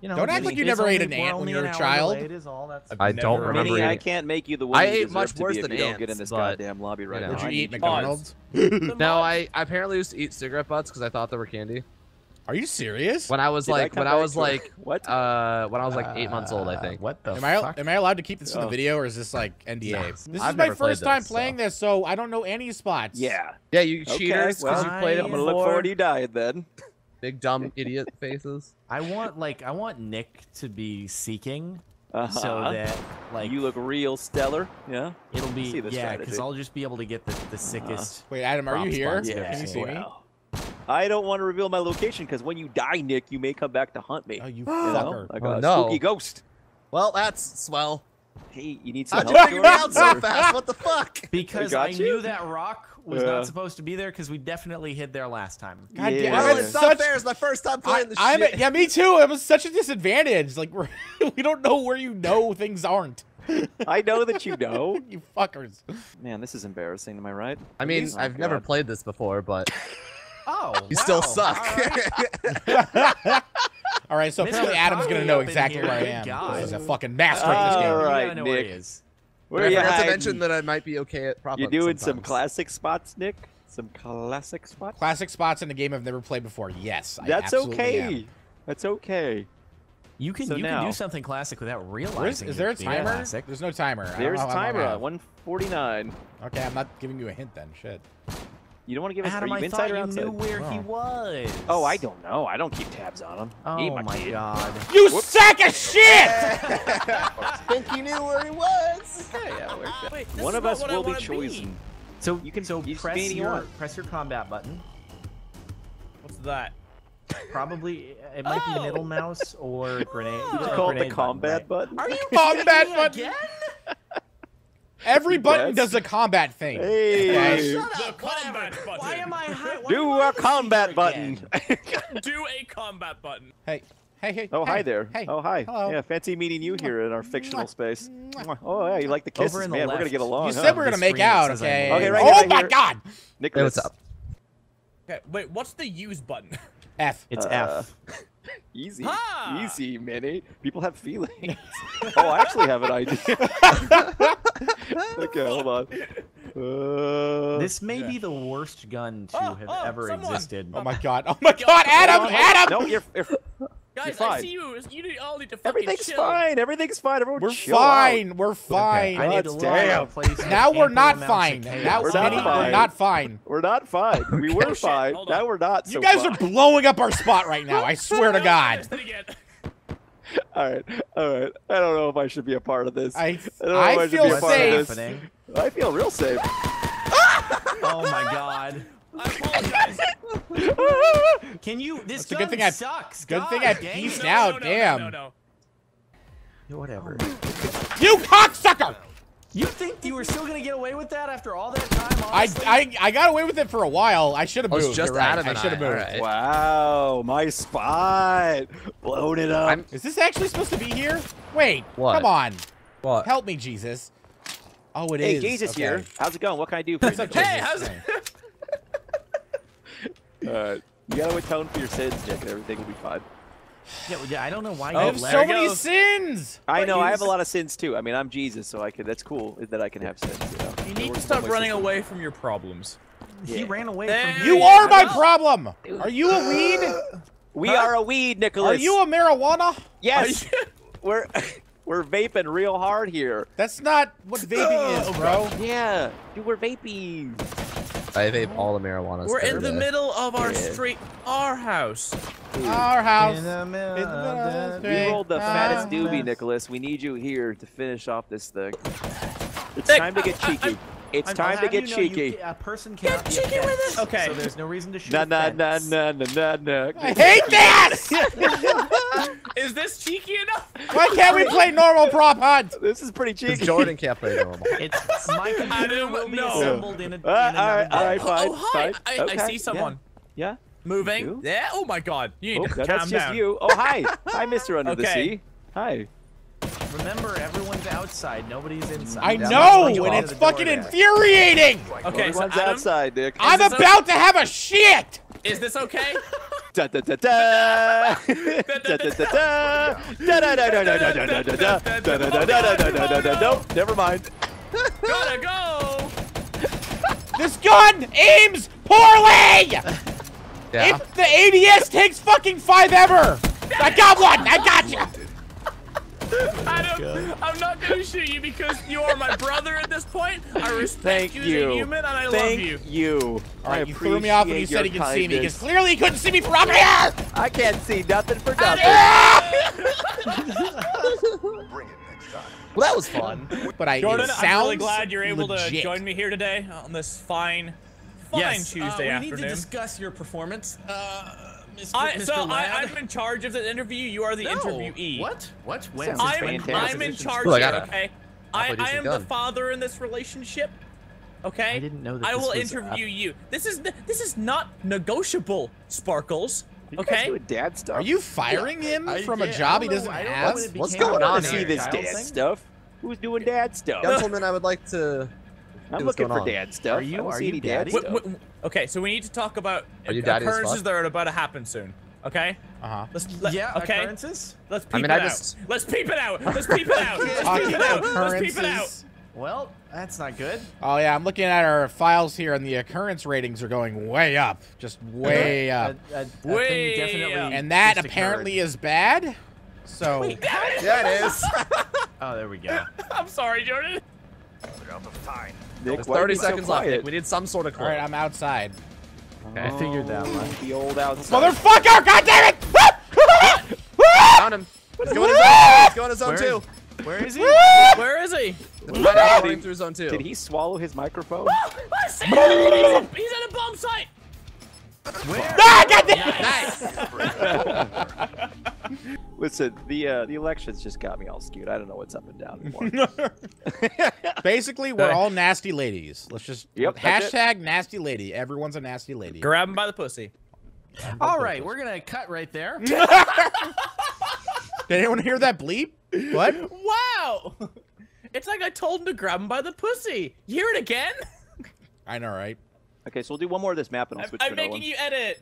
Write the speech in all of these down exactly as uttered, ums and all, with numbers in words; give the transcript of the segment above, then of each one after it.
You know, don't act like you never ate an ant when you were a child. It is all that's I don't remember. Mini, I can't make you the way I you ate much worse than ants. Don't get in this but, goddamn lobby right you know, now. Did you eat McDonald's? No, I, I apparently used to eat cigarette butts because I thought they were candy. Are you serious? When I was Did like, I when I was like, what? Uh, when I was like eight uh, months old, I think. What the? Am I fuck? am I allowed to keep this oh. in the video, or is this like N D A? No, this is I've my first time this, playing so. this, so I don't know any spots. Yeah. Yeah, you okay, cheaters because well, you played it. I'm gonna look forward to you dying then. Big dumb idiot faces. I want like I want Nick to be seeking, uh-huh. so that like you look real stellar. Yeah. It'll be yeah, because I'll just be able to get the the sickest. Uh-huh. Wait, Adam, are you here? Yeah. Can you see me? I don't want to reveal my location because when you die, Nick, you may come back to hunt me. Oh, you, you fucker! Like oh, a no. spooky ghost. Well, that's swell. Hey, you need some help? How'd you figure it out so fast? What the fuck? Because I, I knew that rock was yeah. not supposed to be there because we definitely hid there last time. God yeah. damn it! I was so fair. It's my first time playing this shit. A, yeah, me too. It was such a disadvantage. Like we're, we don't know where you know things aren't. I know that you know. You fuckers. Man, this is embarrassing. Am I right? I mean, Please? I've oh, never God. played this before, but. Oh, you wow. still suck. All right, All right so Mister apparently Adam's going to know exactly where I am. God. He's a fucking master at this game. All right, know Nick. Where he is. Where I forgot to mention that I might be okay at prop hunts. You doing some classic spots, Nick? Some classic spots? Classic spots in a game I've never played before, yes. That's I okay. Am. That's okay. You can, so you now, can do something classic without realizing it. Is there a timer? Classic. There's no timer. There's a timer. one forty-nine. Okay, I'm not giving you a hint then. Shit. You don't want to give us Adam, I thought you knew where oh. he was. Oh, I don't know. I don't keep tabs on him. Oh, my, my God. You Whoops. sack of shit! I think you knew where he was. Yeah, yeah, Wait, One of us will be chosen. Be. So you can so you press, your, press your combat button. What's that? Probably, it might oh. be middle mouse or grenade. You just call it the combat button. button. Are you combat button? Again? Every button does a combat thing. Hey, shut up. Why am I, why am I high? Do a combat button. Do a combat button. Hey, hey, hey. Oh, hey, hi there. Hey. Oh, hi. Hello. Yeah, fancy meeting you here in our fictional space. Oh, yeah, you like the kisses, man. The we're going to get along. You said huh? we're going to make out, okay? okay right oh, here, right my here. God. Nicholas. Hey, what's up? Okay, wait, what's the use button? F. It's uh, F. Easy, ha! easy, Minnie. People have feelings. Oh, I actually have an idea. Okay, hold on. Uh, this may yeah. be the worst gun to oh, have oh, ever someone. existed. Oh my God! Oh my God! Adam! Oh, Adam! No, you're, you're, guys, you're fine. I see you. You all need to fucking Everything's chill. fine. Everything's fine. Everyone We're fine. Out. We're fine. Okay, I need to damn. Place now we're not fine. Now we're not fine. We're not fine. We're not fine. We were fine. Shit, now we're not. You so guys fine. are blowing up our spot right now. I swear to God. All right, all right. I don't know if I should be a part of this. I, I, don't know I, if I feel be a part safe. Of this. I feel real safe. Oh my God! I apologize. Can you? This gun good thing sucks. I, good God, thing I peaced no, out. No, no, damn. No, no, no. Whatever. You cocksucker! You think you were still gonna get away with that after all that time? Honestly? I I I got away with it for a while. I should have moved. I was just out of it. I should have moved. Right. Wow, my spot, blown it up. I'm... Is this actually supposed to be here? Wait, what? Come on. What? Help me, Jesus. Oh, it hey, is. Hey, Jesus okay. here. How's it going? What can I do for you? Hey, how's it? uh, you gotta atone for your sins, Jake, and everything will be fine. Yeah, yeah, I don't know why you oh, have so many sins. I know, I have a lot of sins too. I mean, I'm Jesus, so I could. That's cool that I can have sins. You know? You need to stop running away from your problems. Yeah. He ran away there from you. You are my problem. Are you a weed? We huh? are a weed, Nicholas. Are you a marijuana? Yes. we're we're vaping real hard here. That's not what vaping is, bro. Yeah, dude, we're vaping. I vape all the marijuana. We're in the middle of our yeah. street, our house. Our house. In the middle in the street, you rolled the fattest doobie, Nicholas. We need you here to finish off this thing. It's hey, time to get cheeky. I, I, it's I'm, time to get cheeky. You, a person can't get cheeky with us. Okay. So there's no reason to shoot. No, no, no, no, no, no. I hate that. Is this cheeky enough? Why can't we play normal prop hunt? This is pretty cheeky. Jordan can't play normal. It's my computer will be know. assembled in a. Uh, in all right, all right, fine, oh, oh, hi. fine. I, okay. I see someone. Yeah. yeah. Moving. Yeah. Oh my God. You need oh, to no, calm that's down. Just you. Oh hi. Hi, Mister Under okay. the Sea. Hi. Remember, everyone's outside. Nobody's inside. I that know, and it's fucking infuriating. Okay, everyone's so Adam, outside, Nick. I'm about okay? to have a shit. Is this okay? Da da da da da da da da. Nope, never mind. Gotta go. This gun aims poorly. Yeah. It, the A D S takes fucking five ever. I got one. I got you. I don't, I'm not gonna shoot you because you are my brother at this point. I respect Thank you as a human and I Thank love you. you. All right, I you threw me off when you said he could kindness. see me because clearly he couldn't see me from up here. I can't see nothing for nothing. Bring it next time. Well, that was fun. But I Jordan, I'm really glad you're able legit. to join me here today on this fine, fine yes, Tuesday uh, we afternoon. We need to discuss your performance. Uh, I, so I, I'm in charge of the interview. You are the no. interviewee. What? What? When? I'm, I'm in charge Ooh, I gotta, okay? I, I am gun. the father in this relationship, okay? I didn't know that I this will was interview up. you. This is this is not negotiable, Sparkles, okay? You guys do dad stuff? Are you firing yeah. him I, from I, a job he doesn't have? What's going on here? This dad thing? stuff? Who's doing dad stuff? Gentlemen, I would like to... I'm looking for dad stuff. Are you? Are you daddy? Okay, so we need to talk about occurrences that are about to happen soon. Okay. Uh huh. Let's, let, yeah. Okay. Occurrences. Let's peep I mean, it I just... out. Let's peep it out. Let's peep it out. Let's peep it out. Let's peep it out. Well, that's not good. Oh yeah, I'm looking at our files here, and the occurrence ratings are going way up, just way up. A, a, way definitely up. And that apparently occurred. is bad. So. Wait, that is. That is. Oh, there we go. I'm sorry, Jordan. Nick, thirty seconds left. Nick, we need some sort of clue. All right, I'm outside. Okay. I figured that one. The old outside. Motherfucker! God damn it! Found him. He's going to zone. He's going to zone two. Where is he? Where is he? Going through zone two. Did he swallow his microphone? He's at a bomb site. Where? Ah, God damn it! Nice. Listen, the uh, the elections just got me all skewed. I don't know what's up and down anymore. Basically, we're all nasty ladies. Let's just yep, hashtag nasty lady. Everyone's a nasty lady. Grab him by the pussy. All right, we're gonna cut right there. Did anyone hear that bleep? What? Wow! It's like I told him to grab him by the pussy. You hear it again? I know, right? Okay, so we'll do one more of this map, and I'll switch I'm, to I'm making one. you edit.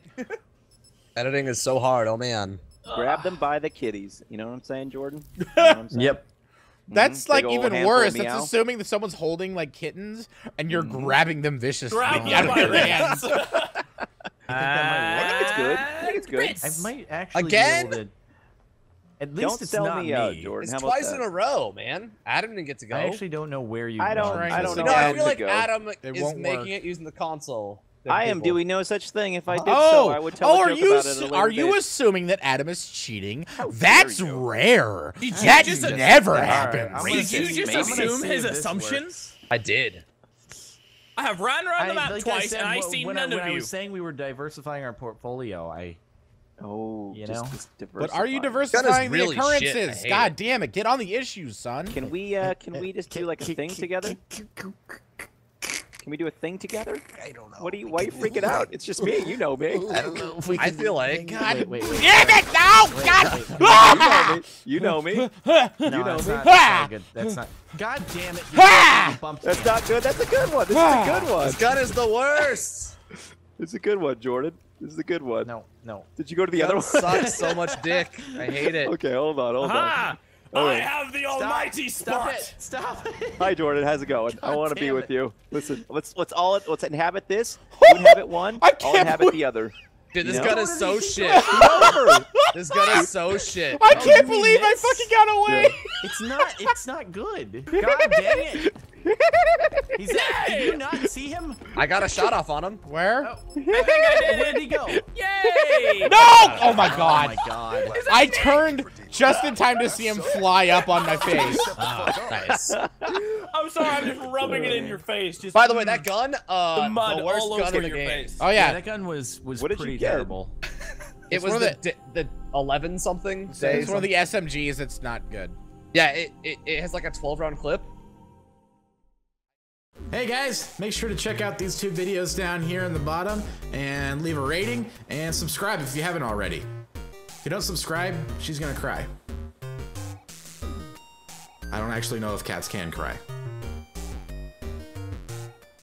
Editing is so hard. Oh man. Grab them by the kitties. You know what I'm saying, Jordan? You know what I'm saying? Yep. Mm-hmm. That's like even worse. That's meow. assuming that someone's holding like kittens and you're mm-hmm. grabbing them viciously Grab out of their hands. I, think that might I think it's good. I think it's good. Chris. I might actually Again? Be able to... At least don't it's sell not me, out, Jordan. It's twice that? in a row, man. Adam didn't get to go. I actually don't know where you. I don't. I don't know. No, I feel like go. Adam it is making work. it using the console. I am people. doing no such thing. If I did oh. so, I would tell oh, a joke about it a Are bit. you assuming that Adam is cheating? How That's rare. Did you that just never right. happens. Did you just Maybe. assume his assumptions? Works. I did. I have run around the map like twice, said, and I see none I, of you. When I was saying we were diversifying our portfolio, I... Oh, you know? Just, just but are you diversifying really the occurrences? God damn it. Get on the issues, son. Can we uh, Can we just do like a thing together? Can we do a thing together? I don't know. What are you? Why are you freaking out? It's just me. You know me. I don't know. If we can I feel like. God. Wait, wait, wait, wait, damn it! No! Wait, God! You know me. You know me. You know me. That's not good. That's not. God damn it! That's not good. That's a good one. This is a good one. This gun is the worst. It's a good one, Jordan. This is a good one. No, no. Did you go to the other one? Sucks so much dick. I hate it. Okay, hold on, hold on. Right. I have the Stop. almighty spot. Stop it. Stop it. Hi, Jordan. How's it going? God I want to be it. with you. Listen, let's let's all let's inhabit this. You inhabit one. I can't I'll inhabit the other. Dude, this you know? gun is so shit. This gun is so shit. I can't oh, believe I fucking got away. Yeah. It's not. It's not good. God dang it. He's at, did you not see him? I got a shot off on him. Where? Oh, I think I did. Where'd he go? Yay! No! Oh my god. Oh my god. I turned just in time to see him fly up on my face. Oh, nice. I'm sorry, I'm just rubbing it in your face. Just By the way, that gun, uh, the, mud the worst all gun in the game. Face. Oh yeah. yeah. That gun was, was pretty terrible. It was the, the, the eleven something. It's one of the S M Gs that's not good. Yeah, it, it, it has like a twelve round clip. Hey guys, make sure to check out these two videos down here in the bottom and leave a rating and subscribe if you haven't already. If you don't subscribe, she's gonna cry. I don't actually know if cats can cry.